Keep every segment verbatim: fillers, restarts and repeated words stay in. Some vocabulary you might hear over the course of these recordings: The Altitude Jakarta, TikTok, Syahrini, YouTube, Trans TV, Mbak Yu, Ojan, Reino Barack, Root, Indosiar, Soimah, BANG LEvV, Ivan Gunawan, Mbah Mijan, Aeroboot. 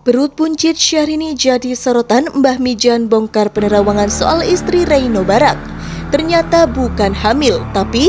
Perut buncit Syahrini jadi sorotan Mbah Mijan bongkar penerawangan soal istri Reino Barack. Ternyata bukan hamil, tapi...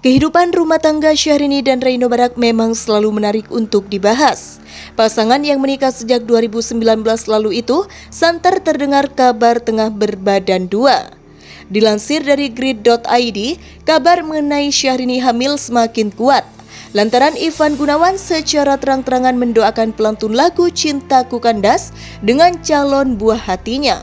Kehidupan rumah tangga Syahrini dan Reino Barack memang selalu menarik untuk dibahas. Pasangan yang menikah sejak dua ribu sembilan belas lalu itu santer terdengar kabar tengah berbadan dua. Dilansir dari grid titik i d, kabar mengenai Syahrini hamil semakin kuat lantaran Ivan Gunawan secara terang-terangan mendoakan pelantun lagu Cintaku Kandas dengan calon buah hatinya.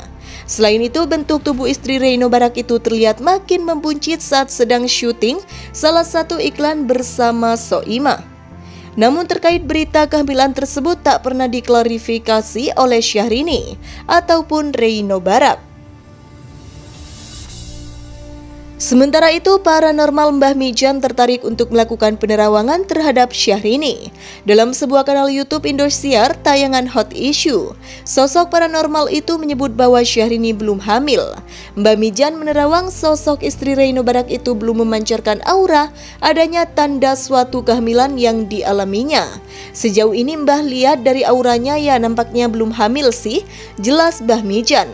Selain itu, bentuk tubuh istri Reino Barack itu terlihat makin membuncit saat sedang syuting salah satu iklan bersama Soimah. Namun terkait berita kehamilan tersebut tak pernah diklarifikasi oleh Syahrini ataupun Reino Barack. Sementara itu, paranormal Mbah Mijan tertarik untuk melakukan penerawangan terhadap Syahrini. Dalam sebuah kanal YouTube Indosiar tayangan Hot Issue, sosok paranormal itu menyebut bahwa Syahrini belum hamil. Mbah Mijan menerawang sosok istri Reino Barack itu belum memancarkan aura adanya tanda suatu kehamilan yang dialaminya. Sejauh ini Mbah lihat dari auranya, ya nampaknya belum hamil sih, jelas Mbah Mijan.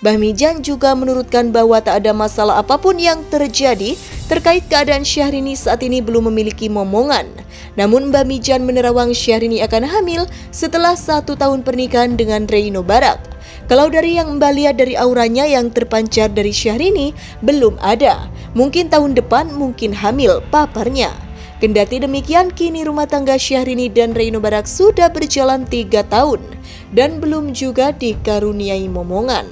Mbah Mijan juga menurutkan bahwa tak ada masalah apapun yang terjadi terkait keadaan Syahrini saat ini belum memiliki momongan. Namun Mbah Mijan menerawang Syahrini akan hamil setelah satu tahun pernikahan dengan Reino Barack. Kalau dari yang Mbah lihat dari auranya yang terpancar dari Syahrini belum ada. Mungkin tahun depan mungkin hamil, paparnya. Kendati demikian, kini rumah tangga Syahrini dan Reino Barack sudah berjalan tiga tahun dan belum juga dikaruniai momongan.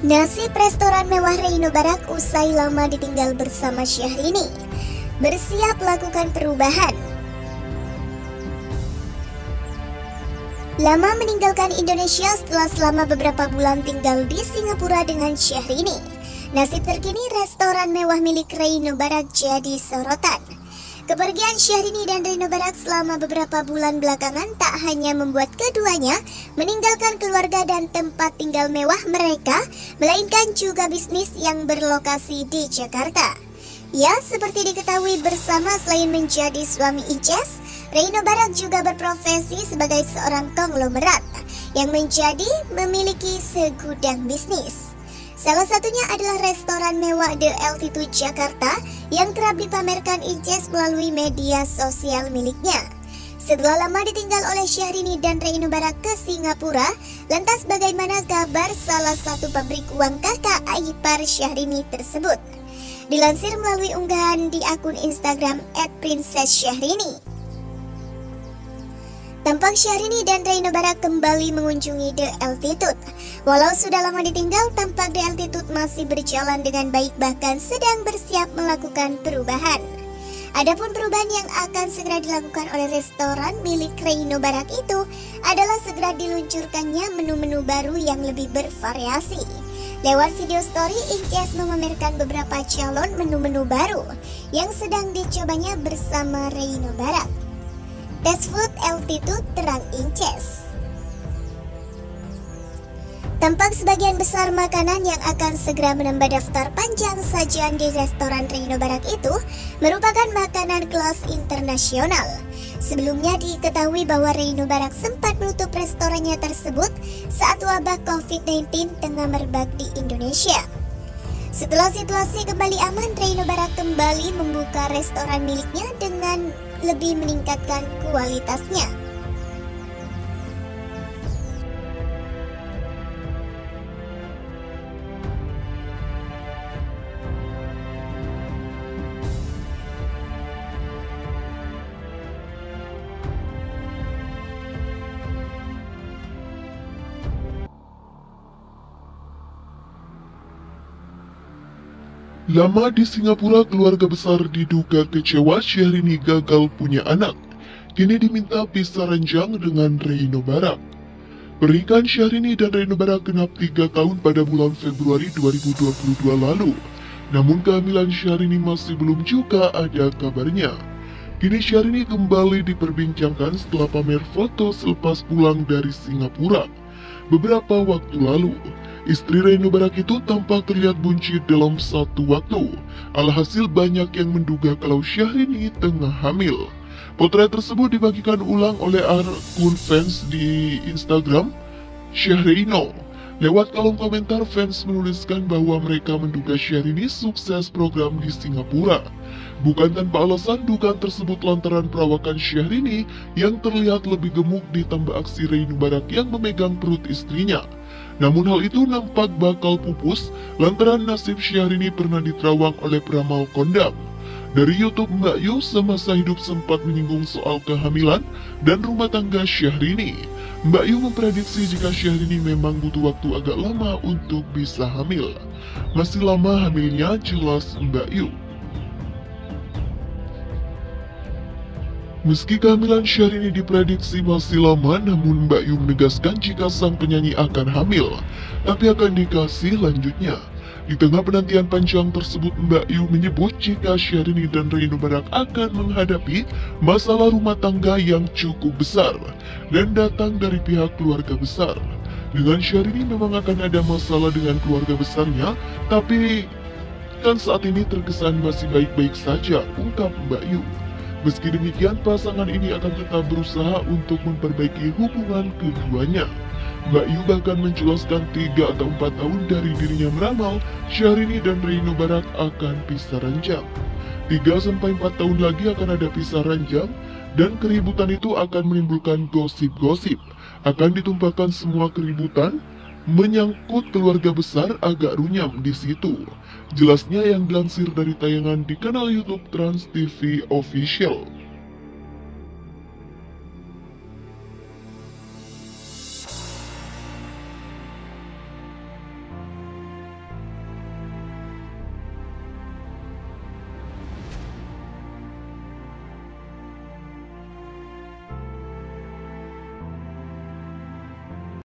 Nasib restoran mewah Reino Barack usai lama ditinggal bersama Syahrini, bersiap melakukan perubahan. Lama meninggalkan Indonesia setelah selama beberapa bulan tinggal di Singapura dengan Syahrini. Nasib terkini restoran mewah milik Reino Barack jadi sorotan. Kepergian Syahrini dan Reino Barack selama beberapa bulan belakangan tak hanya membuat keduanya meninggalkan keluarga dan tempat tinggal mewah mereka, melainkan juga bisnis yang berlokasi di Jakarta. Ya, seperti diketahui bersama, selain menjadi suami Ices, Reino Barack juga berprofesi sebagai seorang konglomerat yang menjadi memiliki segudang bisnis. Salah satunya adalah restoran mewah The Altitude Jakarta yang kerap dipamerkan Ices melalui media sosial miliknya. Setelah lama ditinggal oleh Syahrini dan Reino Barack ke Singapura, lantas bagaimana kabar salah satu pabrik uang kakak ipar Syahrini tersebut? Dilansir melalui unggahan di akun Instagram et princess syahrini. Tampak Syahrini dan Reino Barack kembali mengunjungi The Altitude. Walau sudah lama ditinggal, tampak The Altitude masih berjalan dengan baik, bahkan sedang bersiap melakukan perubahan. Adapun perubahan yang akan segera dilakukan oleh restoran milik Reino Barack itu adalah segera diluncurkannya menu-menu baru yang lebih bervariasi. Lewat video story, Ices memamerkan beberapa calon menu-menu baru yang sedang dicobanya bersama Reino Barack. Test food Altitude, terang Ices. Tampak sebagian besar makanan yang akan segera menambah daftar panjang sajian di restoran Reino Barack itu merupakan makanan kelas internasional. Sebelumnya diketahui bahwa Reino Barack sempat menutup restorannya tersebut saat wabah covid sembilan belas tengah merebak di Indonesia. Setelah situasi kembali aman, Reino Barack kembali membuka restoran miliknya dengan lebih meningkatkan kualitasnya. Lama di Singapura, keluarga besar diduga kecewa Syahrini gagal punya anak. Kini diminta pisah ranjang dengan Reino Barack. Pernikahan Syahrini dan Reino Barack genap tiga tahun pada bulan Februari dua ribu dua puluh dua lalu. Namun kehamilan Syahrini masih belum juga ada kabarnya. Kini Syahrini kembali diperbincangkan setelah pamer foto selepas pulang dari Singapura. Beberapa waktu lalu, istri Reino Barack itu tampak terlihat buncit dalam satu waktu. Alhasil banyak yang menduga kalau Syahrini tengah hamil. Potret tersebut dibagikan ulang oleh akun fans di Instagram Syahrini. Lewat kolom komentar, fans menuliskan bahwa mereka menduga Syahrini sukses program di Singapura. Bukan tanpa alasan dugaan tersebut lantaran perawakan Syahrini yang terlihat lebih gemuk ditambah aksi Reino Barack yang memegang perut istrinya. Namun hal itu nampak bakal pupus lantaran nasib Syahrini pernah diterawang oleh peramal kondang. Dari YouTube Mbak Yu, semasa hidup sempat menyinggung soal kehamilan dan rumah tangga Syahrini. Mbak Yu memprediksi jika Syahrini memang butuh waktu agak lama untuk bisa hamil. Masih lama hamilnya, jelas Mbak Yu. Meski kehamilan Syahrini diprediksi masih lama, namun Mbak Yu menegaskan jika sang penyanyi akan hamil, tapi akan dikasih lanjutnya. Di tengah penantian panjang tersebut, Mbak Yu menyebut jika Syahrini dan Reino Barack akan menghadapi masalah rumah tangga yang cukup besar dan datang dari pihak keluarga besar. Dengan Syahrini memang akan ada masalah dengan keluarga besarnya, tapi kan saat ini terkesan masih baik-baik saja, ungkap Mbak Yu. Meski demikian, pasangan ini akan tetap berusaha untuk memperbaiki hubungan keduanya. Mbak Yu bahkan menjelaskan tiga atau empat tahun dari dirinya meramal Syahrini dan Reino Barack akan pisah ranjang. tiga sampai empat tahun lagi akan ada pisah ranjang dan keributan itu akan menimbulkan gosip-gosip. Akan ditumpahkan semua keributan menyangkut keluarga besar, agak runyam di situ. Jelasnya yang dilansir dari tayangan di kanal YouTube Trans T V Official.